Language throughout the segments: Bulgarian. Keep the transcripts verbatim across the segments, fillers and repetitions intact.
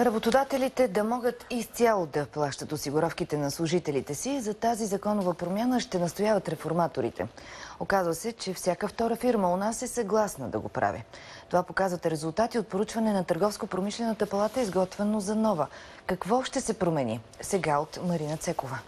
Работодателите да могат изцяло да плащат осигуровките на служителите си. За тази законова промяна ще настояват реформаторите. Оказва се, че всяка втора фирма у нас е съгласна да го прави. Това показват резултати от поручване на Търговско-промишлената палата, изготвено за нова. Какво ще се промени? Сега от Марина Цекова.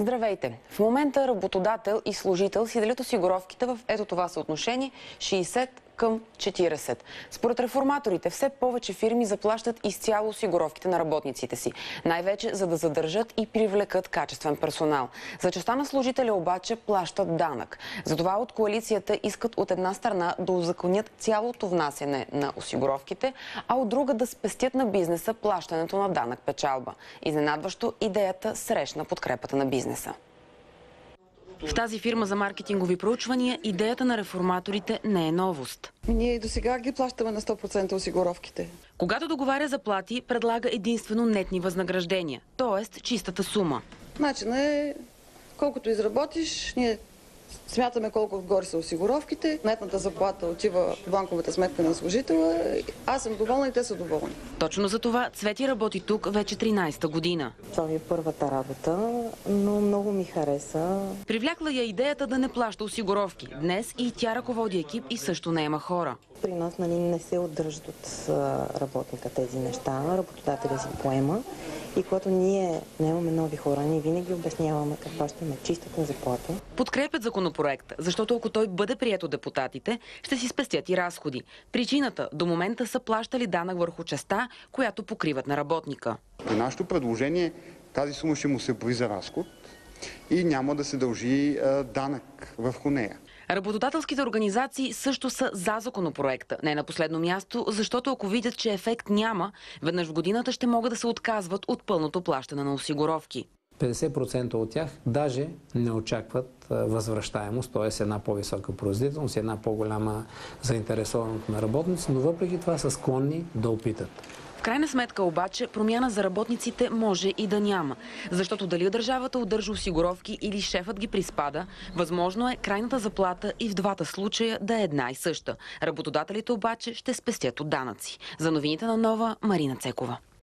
Здравейте! В момента работодател и служител си делят осигуровките в ето това съотношение шейсет към четирийсет. Според реформаторите, все повече фирми заплащат изцяло осигуровките на работниците си. Най-вече за да задържат и привлекат качествен персонал. За частта на служителя обаче плащат данък. Затова от коалицията искат от една страна да узаконят цялото внасяне на осигуровките, а от друга да спестят на бизнеса плащането на данък печалба. Изненадващо, идеята срещна подкрепата на бизнеса. В тази фирма за маркетингови проучвания идеята на реформаторите не е новост. Ние и до сега ги плащаме на сто процента осигуровките. Когато договаря заплати, предлага единствено нетни възнаграждения, т.е. чистата сума. Начинът е колкото изработиш, ние смятаме колко горе са осигуровките, нетната заплата отива в банковата сметка на служителя. Аз съм доволна и те са доволни. Точно за това Цвети работи тук вече тринайсета година. Това ми е първата работа, но много ми хареса. Привлякла я идеята да не плаща осигуровки. Днес и тя ръководи екип и също наема хора. При нас нали, не се отдържат от работника тези неща, работодателя си поема. И когато ние наемаме нови хора, ние винаги обясняваме каква ще ме чистата заплата. Подкрепят законопроекта, защото ако той бъде приет от депутатите, ще си спестят и разходи. Причината до момента са плащали данък върху частта, която покриват на работника. При нашето предложение тази сума ще му се брои за разход и няма да се дължи данък върху нея. Работодателските организации също са за законопроекта. Не на последно място, защото ако видят, че ефект няма, веднъж в годината ще могат да се отказват от пълното плащане на осигуровки. петдесет процента от тях даже не очакват възвръщаемост, т.е. една по-висока производителност, една по-голяма заинтересованост на работници, но въпреки това са склонни да опитат. В крайна сметка обаче промяна за работниците може и да няма. Защото дали държавата удържа осигуровки или шефът ги приспада, възможно е крайната заплата и в двата случая да е една и съща. Работодателите обаче ще спестят от данъци. За новините на Нова, Марина Цекова.